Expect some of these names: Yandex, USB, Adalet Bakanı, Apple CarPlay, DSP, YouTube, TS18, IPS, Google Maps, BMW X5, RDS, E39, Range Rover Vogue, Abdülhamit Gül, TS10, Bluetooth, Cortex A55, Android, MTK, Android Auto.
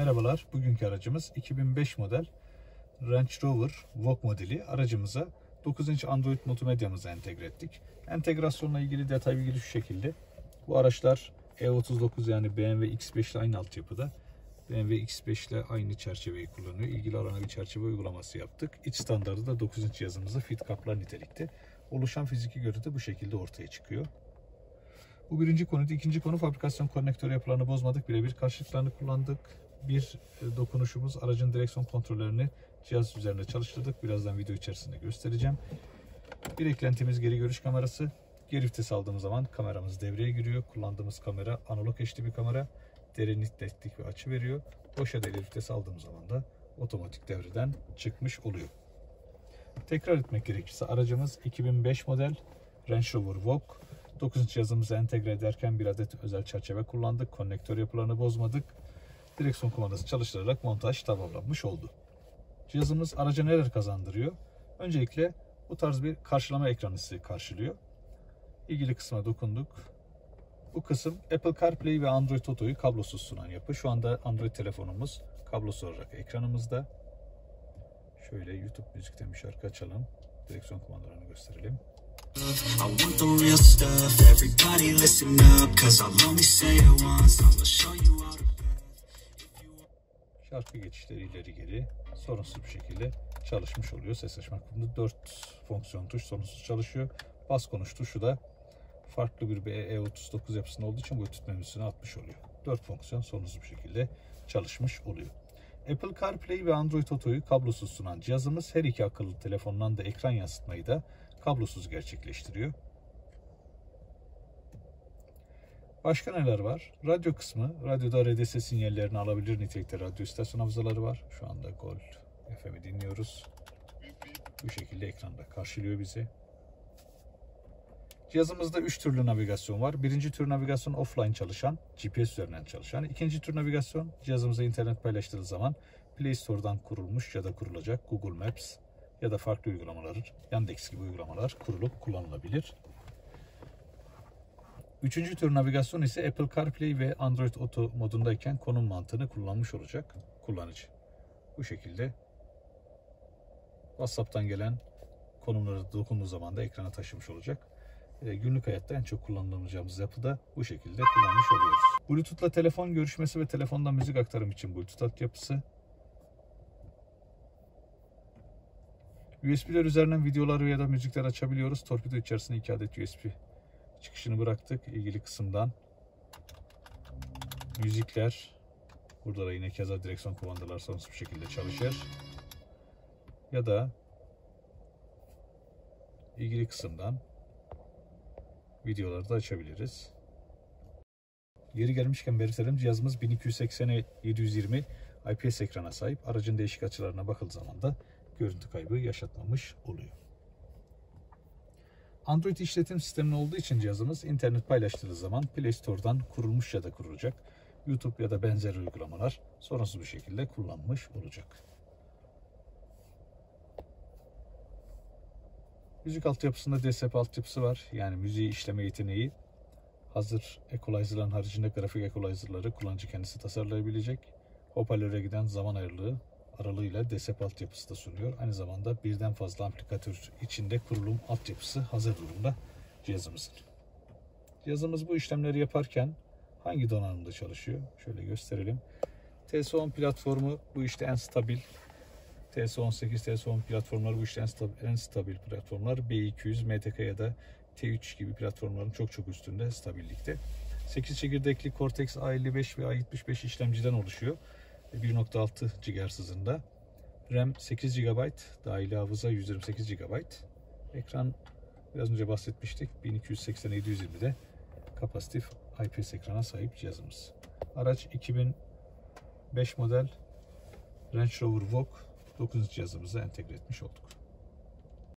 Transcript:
Merhabalar, bugünkü aracımız 2005 model Range Rover Vogue modeli. Aracımıza 9 inç Android multimedyamızı entegre ettik. Entegrasyonla ilgili detay bilgi şu şekilde. Bu araçlar E39 yani BMW X5 ile aynı altyapıda. BMW X5 ile aynı çerçeveyi kullanıyor. İlgili alana bir çerçeve uygulaması yaptık. İç standardı da 9 inç yazımızda fit kaplar nitelikte. Oluşan fiziki görüntü bu şekilde ortaya çıkıyor. Bu birinci konuydu. İkinci konu fabrikasyon konnektörü yapılarını bozmadık. Birebir karşılıklarını kullandık. Bir dokunuşumuz aracın direksiyon kontrollerini cihaz üzerinde çalıştırdık. Birazdan video içerisinde göstereceğim. Bir eklentimiz geri görüş kamerası. Geri vites aldığımız zaman kameramız devreye giriyor. Kullandığımız kamera analog eşli bir kamera. Derinlik, netlik ve açı veriyor. Boşa devir vites aldığımız zaman da otomatik devreden çıkmış oluyor. Tekrar etmek gerekirse aracımız 2005 model Range Rover Vogue. 9 inç yazımıza entegre ederken bir adet özel çerçeve kullandık. Konnektör yapılarını bozmadık. Direksiyon kumandası çalıştırarak montaj tamamlanmış oldu. Cihazımız araca neler kazandırıyor? Öncelikle bu tarz bir karşılama ekranı sizi karşılıyor. İlgili kısma dokunduk. Bu kısım Apple CarPlay ve Android Auto'yu kablosuz sunan yapı. Şu anda Android telefonumuz kablosuz olarak ekranımızda. Şöyle YouTube müzikten bir şarkı açalım. Direksiyon kumandalarını gösterelim. Şarkı geçişleri ileri geri sorunsuz bir şekilde çalışmış oluyor. Ses açma kumda 4 fonksiyon tuş sorunsuz çalışıyor. Bas konuş tuşu da farklı bir E39 yapısında olduğu için Bluetooth menüsüne atmış oluyor. 4 fonksiyon sorunsuz bir şekilde çalışmış oluyor. Apple CarPlay ve Android Auto'yu kablosuz sunan cihazımız her iki akıllı telefondan da ekran yansıtmayı da kablosuz gerçekleştiriyor. Başka neler var? Radyo kısmı. Radyoda RDS sinyallerini alabilir nitelikte radyo istasyon havzaları var. Şu anda Gol FM'i dinliyoruz. Bu şekilde ekranda karşılıyor bizi. Cihazımızda 3 türlü navigasyon var. Birinci tür navigasyon offline çalışan, GPS üzerinden çalışan. İkinci tür navigasyon cihazımıza internet paylaştığı zaman Play Store'dan kurulmuş ya da kurulacak Google Maps ya da farklı uygulamalar, Yandex gibi uygulamalar kurulup kullanılabilir. Üçüncü tür navigasyon ise Apple CarPlay ve Android Auto modundayken konum mantığını kullanmış olacak kullanıcı. Bu şekilde WhatsApp'tan gelen konumlara dokunduğu zaman da ekrana taşımış olacak. Günlük hayatta en çok kullanacağımız yapıda bu şekilde kullanmış oluyoruz. Bluetooth'la telefon görüşmesi ve telefondan müzik aktarım için Bluetooth altyapısı. USB'ler üzerinden videolar ya da müzikler açabiliyoruz. Torpido içerisinde 2 adet USB çıkışını bıraktık. İlgili kısımdan müzikler. Burada da yine keza direksiyon kumandalar sorunsuz bir şekilde çalışır. Ya da ilgili kısımdan videoları da açabiliriz. Yeri gelmişken belirtelim, cihazımız 1280x720 IPS ekrana sahip. Aracın değişik açılarına bakıldığı zaman da görüntü kaybı yaşatmamış oluyor. Android işletim sistemli olduğu için cihazımız internet paylaştığı zaman Play Store'dan kurulmuş ya da kurulacak YouTube ya da benzer uygulamalar sorunsuz bir şekilde kullanmış olacak. Müzik altyapısında DSP altyapısı var. Yani müziği işleme yeteneği. Hazır equalizer'ların haricinde grafik equalizer'ları kullanıcı kendisi tasarlayabilecek. Hoparlöre giden zaman aralığıyla DSP altyapısı da sunuyor. Aynı zamanda birden fazla aplikatör içinde kurulum altyapısı hazır durumda cihazımızın. Cihazımız bu işlemleri yaparken hangi donanımda çalışıyor? Şöyle gösterelim. TS10 platformu bu işte en stabil. TS18, TS10 platformları bu işte en stabil platformlar. B200, MTK ya da T3 gibi platformların çok üstünde stabillikte. 8 çekirdekli Cortex A55 ve A75 işlemciden oluşuyor. 1.6 GHz hızında. RAM 8 GB, dahili hafıza 128 GB. Ekran biraz önce bahsetmiştik. 1280x720'de kapasitif IPS ekrana sahip cihazımız. Araç 2005 model Range Rover Vogue 9 cihazımıza entegre etmiş olduk.